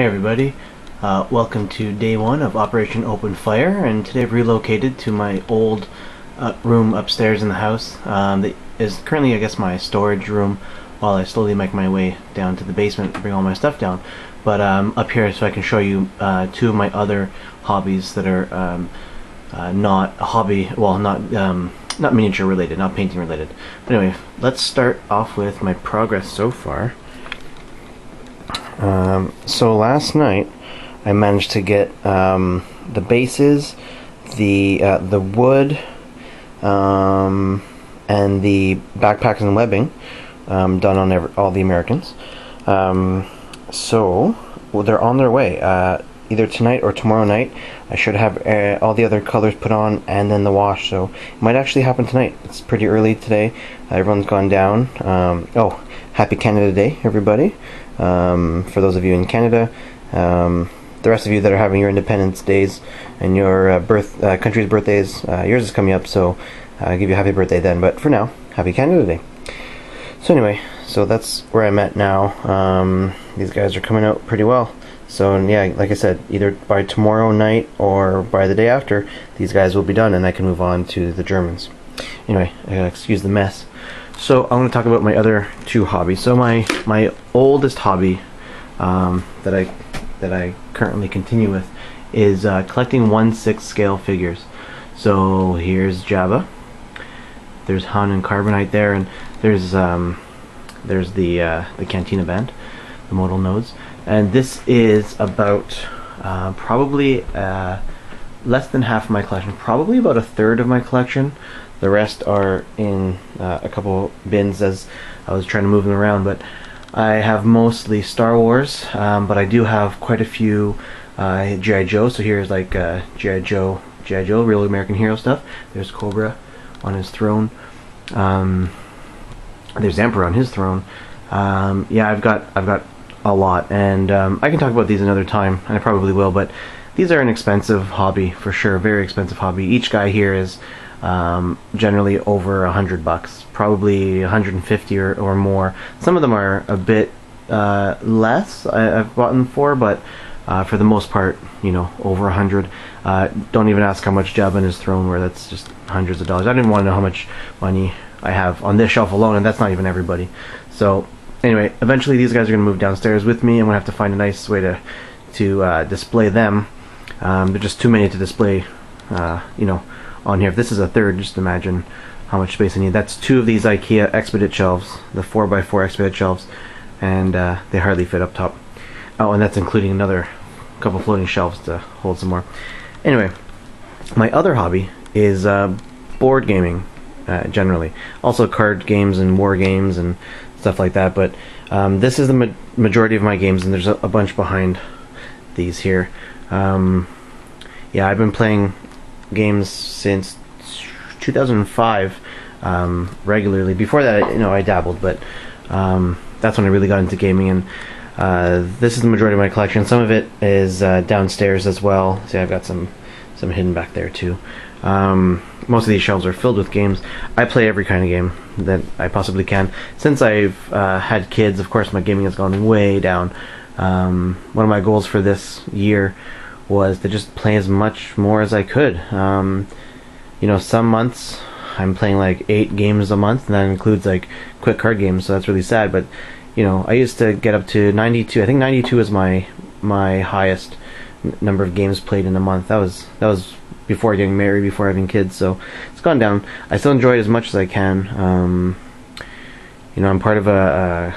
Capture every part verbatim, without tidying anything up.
Hey everybody, uh, welcome to day one of Operation Open Fire, and today I've relocated to my old uh, room upstairs in the house um, that is currently, I guess, my storage room, while I slowly make my way down to the basement to bring all my stuff down. But um, up here so I can show you uh, two of my other hobbies that are um, uh, not hobby, well not um, not miniature related, not painting related. But anyway, let's start off with my progress so far. Um, so last night I managed to get um, the bases, the uh, the wood, um, and the backpacks and webbing um, done on every, all the Americans. Um, so well, they're on their way. Uh, either tonight or tomorrow night I should have uh, all the other colors put on and then the wash. So it might actually happen tonight. It's pretty early today. Uh, everyone's gone down. Um, oh, happy Canada Day, everybody. Um, for those of you in Canada, um, the rest of you that are having your Independence Days and your uh, birth uh, country's birthdays, uh, yours is coming up, so uh, I'll give you a happy birthday then, but for now, happy Canada Day. So anyway, so that's where I'm at now. Um, these guys are coming out pretty well, so yeah, like I said, either by tomorrow night or by the day after, these guys will be done and I can move on to the Germans. Anyway, I gotta excuse the mess. So I'm going to talk about my other two hobbies. So my my oldest hobby um, that I that I currently continue with is uh, collecting one sixth scale figures. So here's Jabba. There's Han and Carbonite there, and there's um, there's the uh, the Cantina Band, the Modal Nodes, and this is about uh, probably uh, less than half of my collection, probably about a third of my collection. The rest are in uh, a couple bins as I was trying to move them around, but I have mostly Star Wars, um, but I do have quite a few uh, G I Joe. So here's like uh, G I Joe, G I Joe, Real American Hero stuff. There's Cobra on his throne. Um, there's Emperor on his throne. Um, yeah, I've got I've got a lot, and um, I can talk about these another time, and I probably will. But these are an expensive hobby for sure, very expensive hobby. Each guy here is. Um, generally over a hundred bucks, probably a hundred and fifty or, or more. Some of them are a bit uh, less I, I've bought them for, but uh, for the most part, you know, over a hundred. Uh, don't even ask how much Jabba and his throne were. That's just hundreds of dollars. I didn't want to know how much money I have on this shelf alone, and that's not even everybody. So anyway, eventually these guys are going to move downstairs with me, and we'll have to find a nice way to, to uh, display them. Um, they're just too many to display, uh, you know, on here. If this is a third, just imagine how much space I need. That's two of these IKEA Expedit shelves, the four by four Expedit shelves, and uh, they hardly fit up top. Oh, and that's including another couple floating shelves to hold some more. Anyway, my other hobby is uh, board gaming, uh, generally. Also card games and war games and stuff like that, but um, this is the ma majority of my games, and there's a, a bunch behind these here. Um, yeah, I've been playing games since two thousand five um, regularly. Before that, you know, I dabbled, but um, that's when I really got into gaming, and uh, this is the majority of my collection. Some of it is uh, downstairs as well. See, I've got some some hidden back there too. Um, most of these shelves are filled with games. I play every kind of game that I possibly can. Since I've uh, had kids, of course, my gaming has gone way down. Um, one of my goals for this year was to just play as much more as I could. Um, you know, some months I'm playing like eight games a month, and that includes like quick card games, so that's really sad. But you know, I used to get up to ninety-two. I think ninety-two is my my highest number of games played in a month. That was that was before getting married, before having kids, so it's gone down. I still enjoy it as much as I can. Um, you know, I'm part of a, a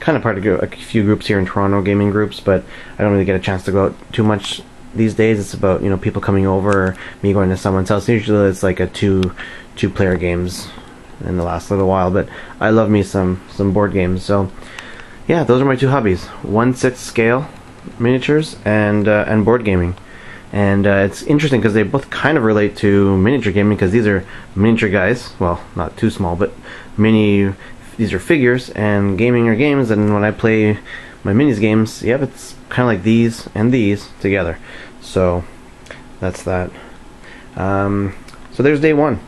kind of part of a few groups here in Toronto, gaming groups, but I don't really get a chance to go out too much. These days it's about, you know, people coming over or me going to someone's house. Usually it's like a two two player games in the last little while, but I love me some some board games. So yeah, those are my two hobbies: one sixth scale miniatures and uh, and board gaming. And uh, it's interesting because they both kind of relate to miniature gaming, because these are miniature guys, well, not too small, but mini, these are figures, and gaming are games. And when I play my minis games, yep, it's kind of like these and these together. So that's that. Um, so there's day one.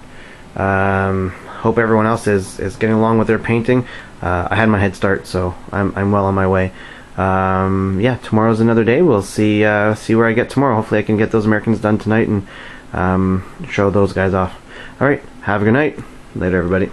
Um, hope everyone else is, is getting along with their painting. Uh, I had my head start, so I'm, I'm well on my way. um, yeah, tomorrow's another day. We'll see uh, see where I get tomorrow. Hopefully I can get those Americans done tonight and um, show those guys off. Alright, have a good night. Later, everybody.